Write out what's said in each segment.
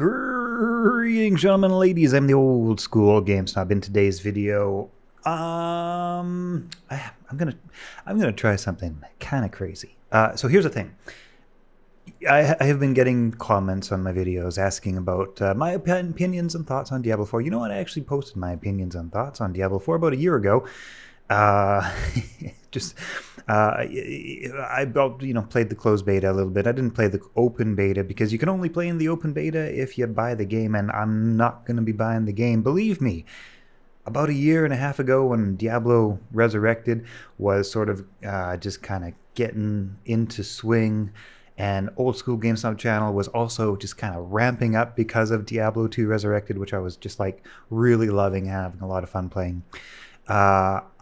Greetings, gentlemen and ladies. I'm the Old School Game Snob. In today's video, I'm gonna try something kind of crazy. So here's the thing. I have been getting comments on my videos asking about my opinions and thoughts on Diablo 4. You know what? I actually posted my opinions and thoughts on Diablo 4 about a year ago. I played the closed beta a little bit. I didn't play the open beta because you can only play in the open beta if you buy the game, and I'm not going to be buying the game. Believe me, about a year and a half ago when Diablo Resurrected was sort of just kind of getting into swing, and Old School Game Snob channel was also just kind of ramping up because of Diablo 2 Resurrected, which I was just like really loving, having a lot of fun playing.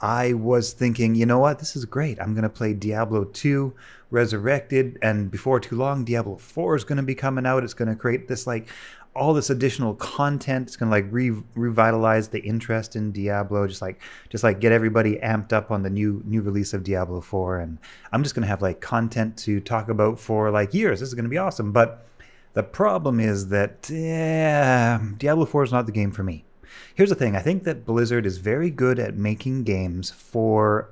I was thinking, you know what, this is great. I'm going to play Diablo 2 Resurrected, and before too long, Diablo 4 is going to be coming out. It's going to create this, like, all this additional content. It's going to, like, revitalize the interest in Diablo, just like get everybody amped up on the new release of Diablo 4, and I'm just going to have, like, content to talk about for, like, years. This is going to be awesome. But the problem is that Diablo 4 is not the game for me. Here's the thing. I think that Blizzard is very good at making games for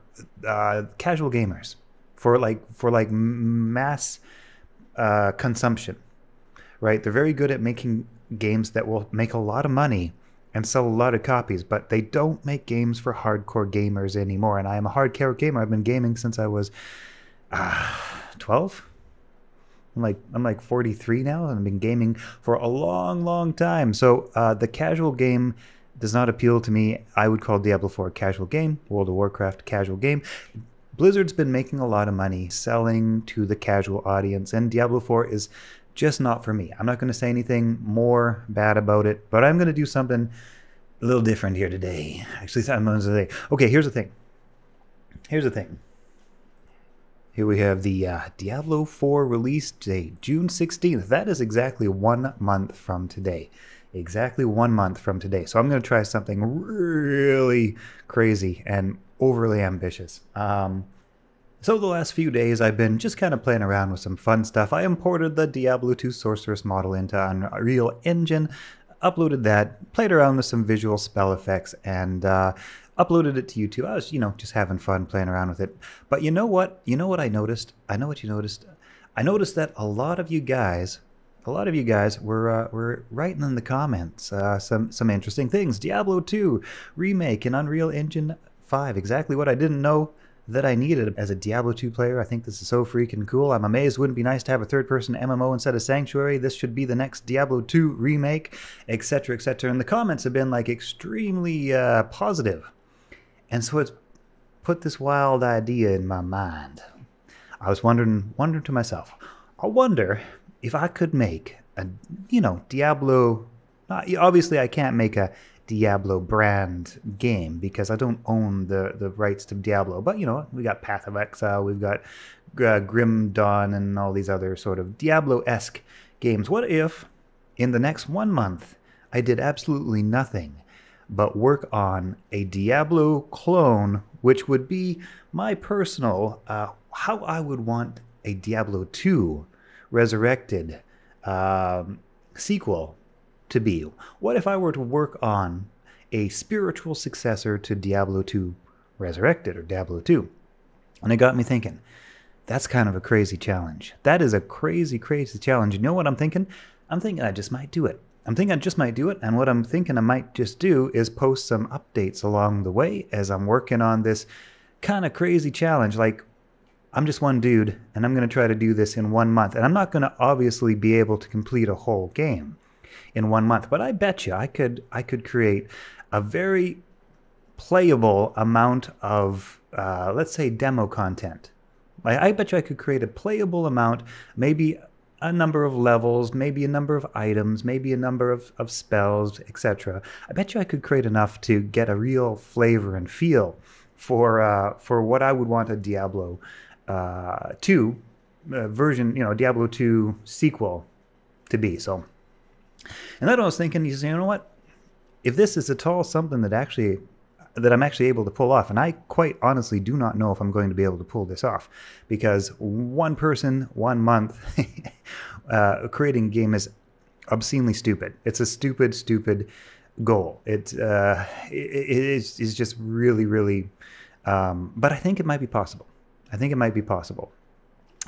casual gamers, for like mass consumption, right? They're very good at making games that will make a lot of money and sell a lot of copies, but they don't make games for hardcore gamers anymore. And I am a hardcore gamer. I've been gaming since I was 12. I'm like 43 now, and I've been gaming for a long time. So the casual game does not appeal to me. I would call Diablo 4 a casual game, World of Warcraft casual game. Blizzard's been making a lot of money selling to the casual audience, and Diablo 4 is just not for me. I'm not going to say anything more bad about it, but I'm going to do something a little different here today. Actually, I'm going to say, okay, here's the thing. Here's the thing. Here we have the Diablo 4 release date, June 16th. That is exactly 1 month from today. Exactly 1 month from today. So I'm going to try something really crazy and overly ambitious. So the last few days I've been just kind of playing around with some fun stuff. I imported the Diablo 2 Sorceress model into Unreal Engine, uploaded that, played around with some visual spell effects, and uploaded it to YouTube. I was, you know, just having fun playing around with it. But you know what? You know what I noticed? I know what you noticed. I noticed that a lot of you guys were writing in the comments some interesting things. Diablo 2 remake in Unreal Engine 5. Exactly what I didn't know that I needed as a Diablo 2 player. I think this is so freaking cool. I'm amazed. Wouldn't it be nice to have a third-person MMO instead of Sanctuary? This should be the next Diablo 2 remake, etc., etc. And the comments have been, like, extremely positive. And so it's put this wild idea in my mind. I was wondering to myself, I wonder if I could make a, you know, Diablo... Obviously, I can't make a Diablo brand game because I don't own the rights to Diablo. But, you know, we got Path of Exile, we've got Grim Dawn, and all these other sort of Diablo-esque games. What if, in the next 1 month, I did absolutely nothing but work on a Diablo clone, which would be my personal, how I would want a Diablo 2 Resurrected sequel to be? What if I were to work on a spiritual successor to Diablo 2 Resurrected, or Diablo 2? And it got me thinking, that's kind of a crazy challenge. That is a crazy, crazy challenge. You know what I'm thinking? I'm thinking I just might do it. I'm thinking I just might do it, and what I'm thinking I might just do is post some updates along the way as I'm working on this kind of crazy challenge. Like, I'm just one dude, and I'm going to try to do this in 1 month, and I'm not going to obviously be able to complete a whole game in 1 month, but I bet you I could create a very playable amount of, let's say, demo content. I bet you I could create a playable amount, maybe a number of levels, maybe a number of items, maybe a number of spells, etc. I bet you I could create enough to get a real flavor and feel for what I would want a Diablo 2 version, you know, Diablo 2 sequel to be. So, and then I was thinking, you know what? If this is at all something that I'm actually able to pull off, and I quite honestly do not know if I'm going to be able to pull this off, because one person, 1 month creating a game is obscenely stupid. It's a stupid, stupid goal. It is just really, really. But I think it might be possible. I think it might be possible.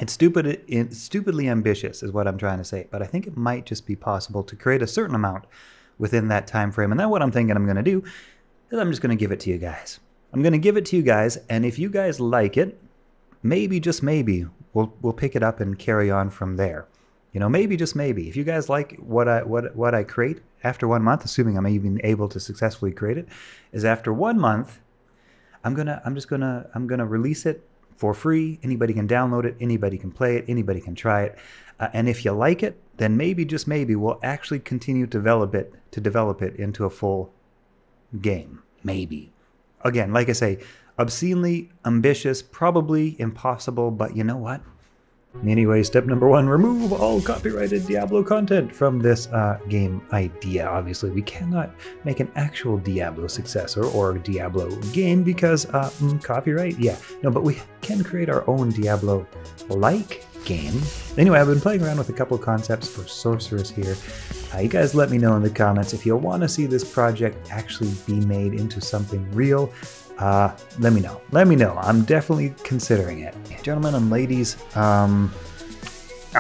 It's stupid. It's stupidly ambitious is what I'm trying to say. But I think it might just be possible to create a certain amount within that time frame. And then what I'm thinking I'm going to do is I'm just going to give it to you guys. I'm going to give it to you guys, and if you guys like it, maybe, just maybe, we'll pick it up and carry on from there. You know, maybe, just maybe, if you guys like what I create after 1 month, assuming I'm even able to successfully create it, is after 1 month, I'm just gonna release it for free. Anybody can download it, anybody can play it, anybody can try it. And if you like it, then maybe, just maybe, we'll actually continue to develop it into a full game. Maybe. Again, like I say, obscenely ambitious, probably impossible, but you know what? Anyway, step number one, remove all copyrighted Diablo content from this game idea. Obviously, we cannot make an actual Diablo successor or Diablo game because copyright, yeah. No, but we can create our own Diablo-like game. Anyway, I've been playing around with a couple concepts for Sorceress here. You guys let me know in the comments if you want to see this project actually be made into something real. Let me know. Let me know. I'm definitely considering it. Gentlemen and ladies, I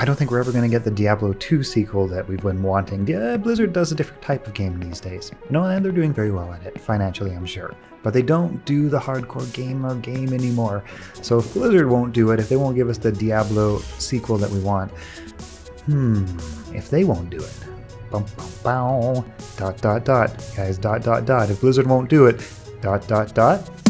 don't think we're ever going to get the Diablo 2 sequel that we've been wanting. Blizzard does a different type of game these days. You know, and they're doing very well at it, financially, I'm sure. But they don't do the hardcore gamer game anymore. So if Blizzard won't do it, if they won't give us the Diablo sequel that we want, if they won't do it, bum, bum, bum, dot, dot, dot, guys, dot, dot, dot, if Blizzard won't do it, dot, dot, dot,